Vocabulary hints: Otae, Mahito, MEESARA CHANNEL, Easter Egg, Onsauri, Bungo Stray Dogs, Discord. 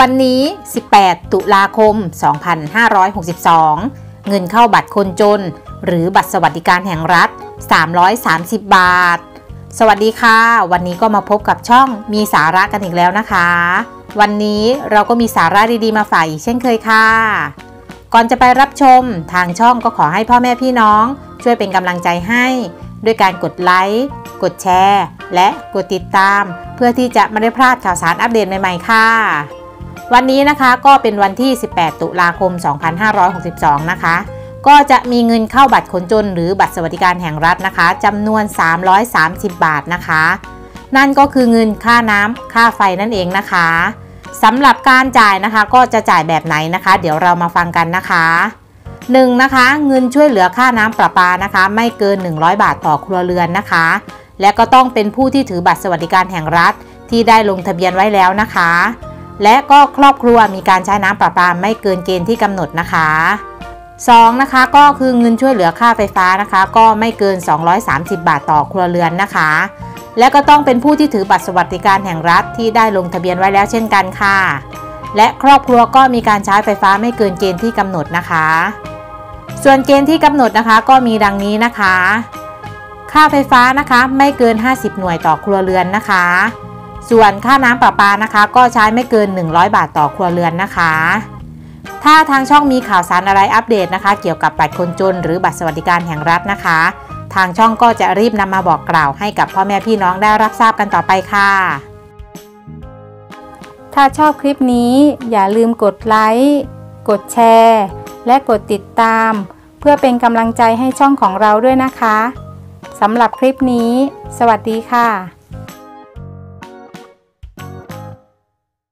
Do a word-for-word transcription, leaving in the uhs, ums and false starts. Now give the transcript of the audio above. วันนี้สิบแปดตุลาคมสองพันห้าร้อยหกสิบสองเงินเข้าบัตรคนจนหรือบัตรสวัสดิการแห่งรัฐสามร้อยสามสิบบาทสวัสดีค่ะวันนี้ก็มาพบกับช่องมีสาระกันอีกแล้วนะคะวันนี้เราก็มีสาระดีๆมาฝากอีกเช่นเคยค่ะก่อนจะไปรับชมทางช่องก็ขอให้พ่อแม่พี่น้องช่วยเป็นกำลังใจให้ด้วยการกดไลค์กดแชร์และกดติดตามเพื่อที่จะไม่ได้พลาดข่าวสารอัปเดตใหม่ๆค่ะวันนี้นะคะก็เป็นวันที่สิบแปดตุลาคมสองพันห้าร้อยหกสิบสองนะคะก็จะมีเงินเข้าบัตรคนจนหรือบัตรสวัสดิการแห่งรัฐนะคะจำนวนสามร้อยสามสิบบาทนะคะนั่นก็คือเงินค่าน้ำค่าไฟนั่นเองนะคะสำหรับการจ่ายนะคะก็จะจ่ายแบบไหนนะคะเดี๋ยวเรามาฟังกันนะคะหนึ่งนะคะเงินช่วยเหลือค่าน้ำประปานะคะไม่เกินหนึ่งร้อยบาทต่อครัวเรือนนะคะและก็ต้องเป็นผู้ที่ถือบัตรสวัสดิการแห่งรัฐที่ได้ลงทะเบียนไว้แล้วนะคะและก็ครอบครัวมีการใช้น้ำประปาไม่เกินเกณฑ์ที่กำหนดนะคะสองนะคะก็คือเงินช่วยเหลือค่าไฟฟ้านะคะก็ไม่เกินสองร้อยสามสิบบาทต่อครัวเรือนนะคะและก็ต้องเป็นผู้ที่ถือบัตรสวัสดิการแห่งรัฐที่ได้ลงทะเบียนไว้แล้วเช่นกันค่ะและครอบครัวก็มีการใช้ไฟฟ้าไม่เกินเกณฑ์ที่กำหนดนะคะส่วนเกณฑ์ที่กำหนดนะคะก็มีดังนี้นะคะค่าไฟฟ้านะคะไม่เกินห้าสิบหน่วยต่อครัวเรือนนะคะส่วนค่าน้ำประปานะคะก็ใช้ไม่เกินหนึ่งร้อยบาทต่อครัวเรือนนะคะถ้าทางช่องมีข่าวสารอะไรอัปเดตนะคะเกี่ยวกับบัตรคนจนหรือบัตรสวัสดิการแห่งรัฐนะคะทางช่องก็จะรีบนำมาบอกกล่าวให้กับพ่อแม่พี่น้องได้รับทราบกันต่อไปค่ะถ้าชอบคลิปนี้อย่าลืมกดไลค์กดแชร์และกดติดตามเพื่อเป็นกำลังใจให้ช่องของเราด้วยนะคะสำหรับคลิปนี้สวัสดีค่ะ